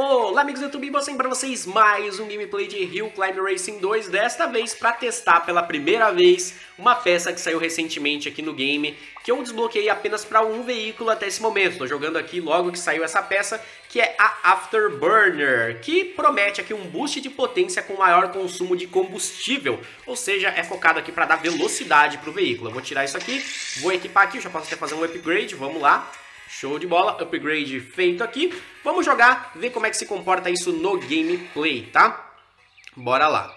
Olá amigos do YouTube, vou sempre para vocês mais um gameplay de Hill Climb Racing 2, desta vez para testar pela primeira vez uma peça que saiu recentemente aqui no game, que eu desbloqueei apenas para um veículo até esse momento. Estou jogando aqui logo que saiu essa peça, que é a Afterburner, que promete aqui um boost de potência com maior consumo de combustível, ou seja, é focado aqui para dar velocidade para o veículo. Eu vou tirar isso aqui, vou equipar aqui, já posso até fazer um upgrade, vamos lá. Show de bola, upgrade feito aqui. Vamos jogar, ver como é que se comporta isso no gameplay, tá? Bora lá.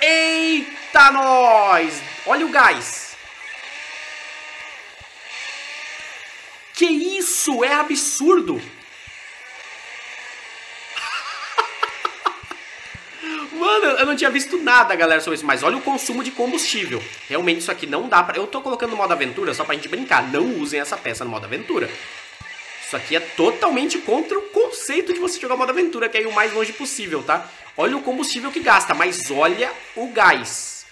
Eita, nós! Olha o gás. Que isso? É absurdo. Mano, eu não tinha visto nada, galera, sobre isso. Mas olha o consumo de combustível. Realmente isso aqui não dá pra... Eu tô colocando no modo aventura só pra gente brincar. Não usem essa peça no modo aventura. Isso aqui é totalmente contra o conceito de você jogar modo aventura, que é ir o mais longe possível, tá? Olha o combustível que gasta, mas olha o gás.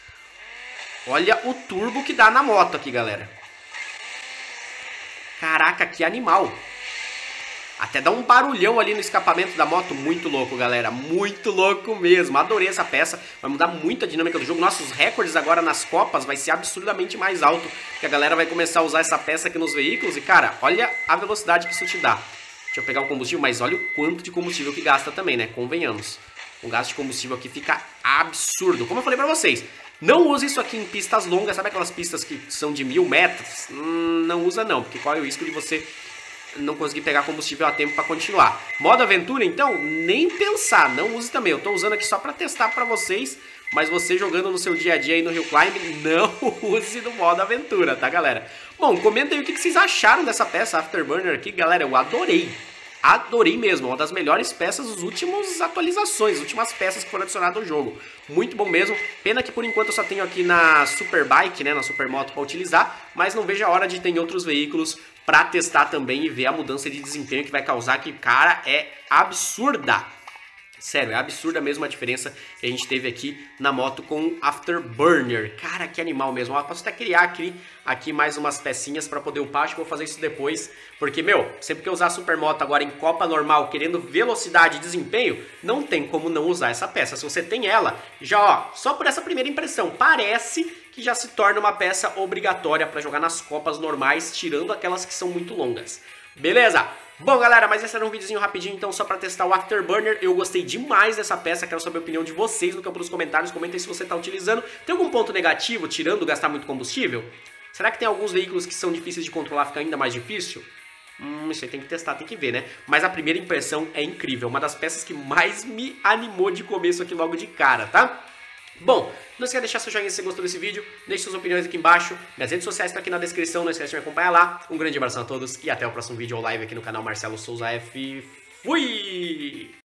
Olha o turbo que dá na moto aqui, galera. Caraca, que animal. Até dá um barulhão ali no escapamento da moto. Muito louco, galera. Muito louco mesmo. Adorei essa peça. Vai mudar muito a dinâmica do jogo. Nossos recordes agora nas copas vai ser absurdamente mais alto, porque a galera vai começar a usar essa peça aqui nos veículos. E, cara, olha a velocidade que isso te dá. Deixa eu pegar o combustível, mas olha o quanto de combustível que gasta também, né? Convenhamos. O gasto de combustível aqui fica absurdo. Como eu falei pra vocês, não use isso aqui em pistas longas. Sabe aquelas pistas que são de 1000 metros? Não usa não, porque qual é o risco de você... não consegui pegar combustível a tempo pra continuar. Modo aventura, então, nem pensar. Não use também, eu tô usando aqui só pra testar pra vocês. Mas você jogando no seu dia a dia aí no Hill Climb, não use no modo aventura, tá, galera? Bom, comenta aí o que vocês acharam dessa peça Afterburner aqui, galera. Eu adorei. Adorei mesmo, uma das melhores peças das últimas atualizações, últimas peças que foram adicionadas ao jogo. Muito bom mesmo, pena que por enquanto eu só tenho aqui na Superbike, né, na Supermoto para utilizar, mas não vejo a hora de ter em outros veículos para testar também e ver a mudança de desempenho que vai causar, que, cara, é absurda. Sério, é absurda mesmo a diferença que a gente teve aqui na moto com Afterburner. Cara, que animal mesmo. Eu posso até criar aqui mais umas pecinhas pra poder upar. Acho que eu vou fazer isso depois. Porque, meu, sempre que eu usar a Supermoto agora em Copa normal, querendo velocidade e desempenho, não tem como não usar essa peça. Se você tem ela, já, ó, só por essa primeira impressão, parece... que já se torna uma peça obrigatória para jogar nas copas normais, tirando aquelas que são muito longas. Beleza? Bom, galera, mas esse era um videozinho rapidinho, então, só para testar o Afterburner. Eu gostei demais dessa peça, quero saber a opinião de vocês no campo dos comentários. Comenta aí se você tá utilizando. Tem algum ponto negativo, tirando gastar muito combustível? Será que tem alguns veículos que são difíceis de controlar, fica ainda mais difícil? Isso aí tem que testar, tem que ver, né? Mas a primeira impressão é incrível, uma das peças que mais me animou de começo aqui logo de cara, tá? Bom, não esquece de deixar seu joinha se você gostou desse vídeo, deixe suas opiniões aqui embaixo, minhas redes sociais estão aqui na descrição, não esquece de me acompanhar lá. Um grande abraço a todos e até o próximo vídeo ou live aqui no canal Marcelo Souza F. Fui!